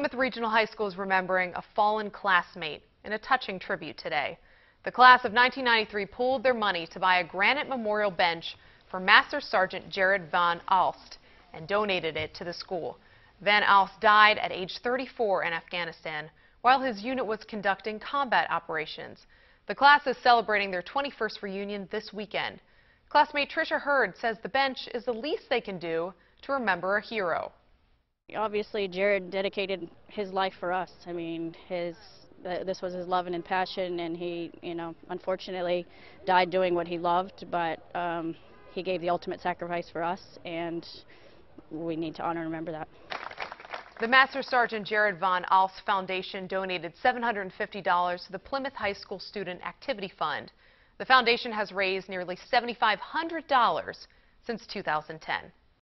Plymouth Regional High School is remembering a fallen classmate in a touching tribute today. The class of 1993 pooled their money to buy a granite memorial bench for Master Sergeant Jared Van Aalst and donated it to the school. Van Aalst died at age 34 in Afghanistan while his unit was conducting combat operations. The class is celebrating their 21st reunion this weekend. Classmate Trisha Hurd says the bench is the least they can do to remember a hero. Obviously, Jared dedicated his life for us. I mean, this was his love and passion, and he, unfortunately died doing what he loved, but he gave the ultimate sacrifice for us, and we need to honor and remember that. The Master Sergeant Jared Van Aalst Foundation donated $750 to the Plymouth High School Student Activity Fund. The foundation has raised nearly $7,500 since 2010.